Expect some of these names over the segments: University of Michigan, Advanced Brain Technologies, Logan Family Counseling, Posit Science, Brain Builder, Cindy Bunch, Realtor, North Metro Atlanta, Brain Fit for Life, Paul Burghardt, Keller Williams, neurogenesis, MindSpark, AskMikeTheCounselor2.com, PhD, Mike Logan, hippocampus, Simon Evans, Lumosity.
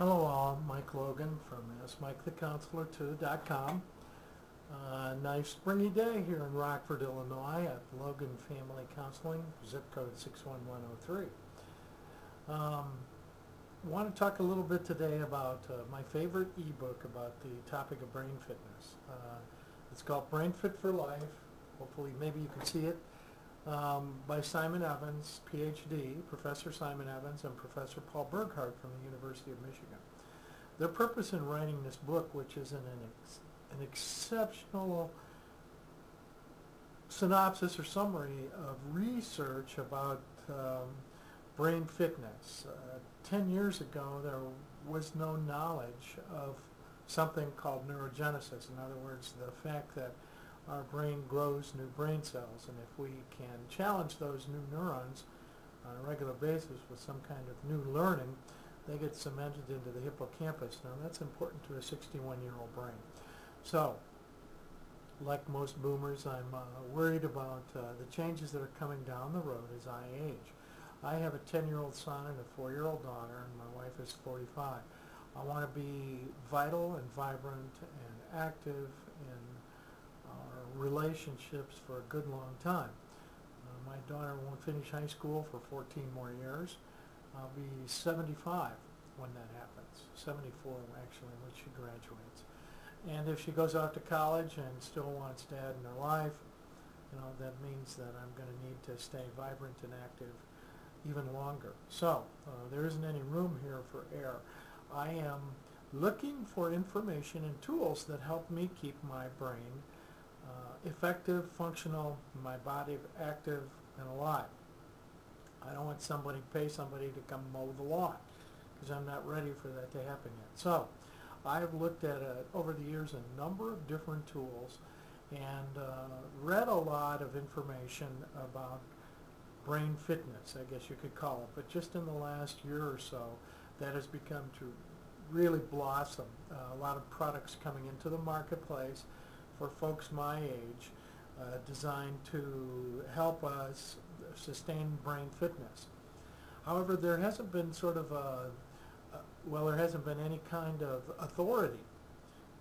Hello all, I'm Mike Logan from AskMikeTheCounselor2.com. Nice springy day here in Rockford, Illinois at Logan Family Counseling, zip code 61103. I want to talk a little bit today about my favorite ebook about the topic of brain fitness. It's called Brain Fit for Life, hopefully maybe you can see it, by Simon Evans, PhD, Professor Simon Evans and Professor Paul Burghardt from the University of Michigan. Their purpose in writing this book, which is an exceptional synopsis or summary of research about brain fitness. 10 years ago there was no knowledge of something called neurogenesis, in other words the fact that our brain grows new brain cells, and if we can challenge those new neurons on a regular basis with some kind of new learning, they get cemented into the hippocampus. Now that's important to a 61-year-old brain. So, like most boomers, I'm worried about the changes that are coming down the road as I age. I have a 10-year-old son and a 4-year-old daughter, and my wife is 45. I want to be vital and vibrant and active and relationships for a good long time. My daughter won't finish high school for 14 more years. I'll be 75 when that happens, 74 actually when she graduates. And if she goes out to college and still wants dad in her life, you know, that means that I'm going to need to stay vibrant and active even longer. So there isn't any room here for error. I am looking for information and tools that help me keep my brain effective, functional, my body active and alive. I don't want pay somebody to come mow the lawn, because I'm not ready for that to happen yet. So I've looked at over the years a number of different tools and read a lot of information about brain fitness, I guess you could call it, but just in the last year or so that has become to really blossom. A lot of products coming into the marketplace for folks my age, designed to help us sustain brain fitness. However, there hasn't been sort of there hasn't been any kind of authority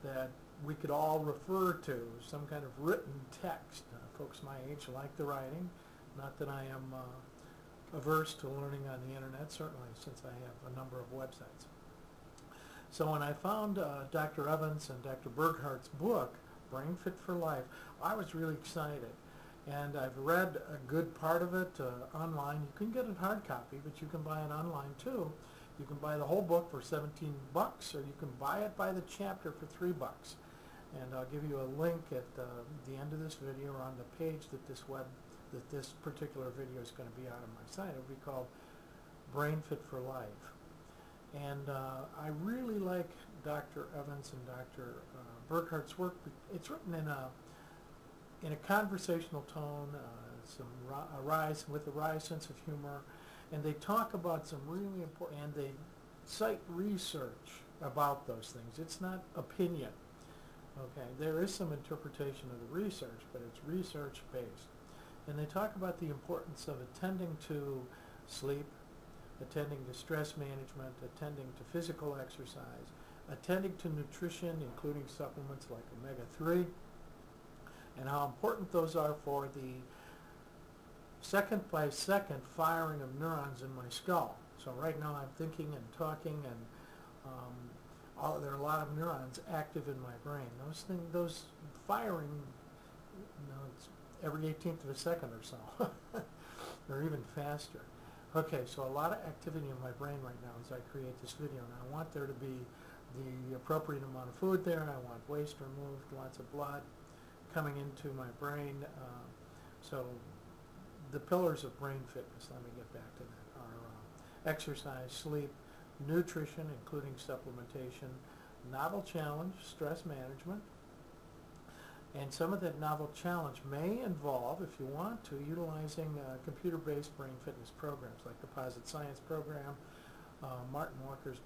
that we could all refer to, some kind of written text. Folks my age like the writing, not that I am averse to learning on the internet, certainly since I have a number of websites. So when I found Dr. Evans and Dr. Burghardt's book, Brain Fit for Life, I was really excited, and I've read a good part of it online. You can get a hard copy, but you can buy it online too. You can buy the whole book for 17 bucks, or you can buy it by the chapter for 3 bucks. And I'll give you a link at the end of this video or on the page that this particular video is going to be out on my site. It'll be called Brain Fit for Life. And I really like Dr. Evans and Dr. Burghardt's work. It's written in a conversational tone, with a wry sense of humor, and they talk about some really important, and they cite research about those things. It's not opinion. Okay, there is some interpretation of the research, but it's research based. And they talk about the importance of attending to sleep, attending to stress management, attending to physical exercise, attending to nutrition, including supplements like omega-3, and how important those are for the second-by-second firing of neurons in my skull. So right now I'm thinking and talking, and there are a lot of neurons active in my brain. Those firing, you know, it's every 1/18th of a second or so, or even faster. Okay, so a lot of activity in my brain right now as I create this video, and I want there to be the appropriate amount of food there. I want waste removed, lots of blood coming into my brain. So the pillars of brain fitness, let me get back to that, are exercise, sleep, nutrition, including supplementation, novel challenge, stress management. And some of that novel challenge may involve, if you want to, utilizing computer-based brain fitness programs like the Posit Science program, Martin Walker's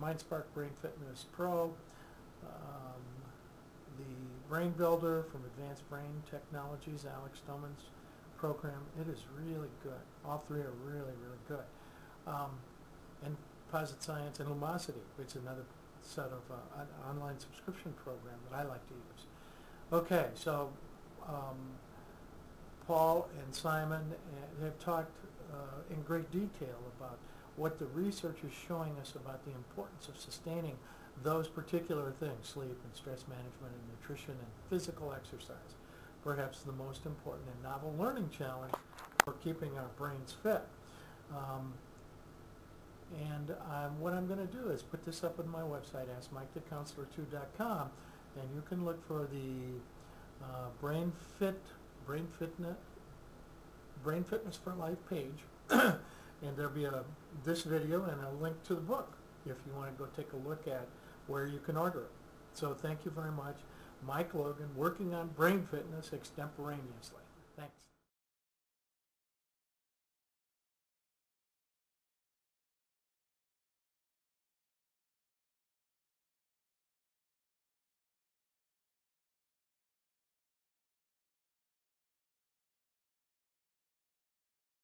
MindSpark Brain Fitness Pro, the Brain Builder from Advanced Brain Technologies, Alex Doman's program. It is really good. All three are really, really good. And Posit Science and Lumosity, which is another set of online subscription program that I like to use. Okay, so Paul and Simon have talked in great detail about what the research is showing us about the importance of sustaining those particular things, sleep and stress management and nutrition and physical exercise, perhaps the most important and novel learning challenge for keeping our brains fit. What I'm going to do is put this up on my website, AskMikeTheCounselor2.com, and you can look for the Brain Fitness for Life page, and there'll be this video and a link to the book if you want to go take a look at where you can order it. So thank you very much. Mike Logan, working on brain fitness extemporaneously. Thanks.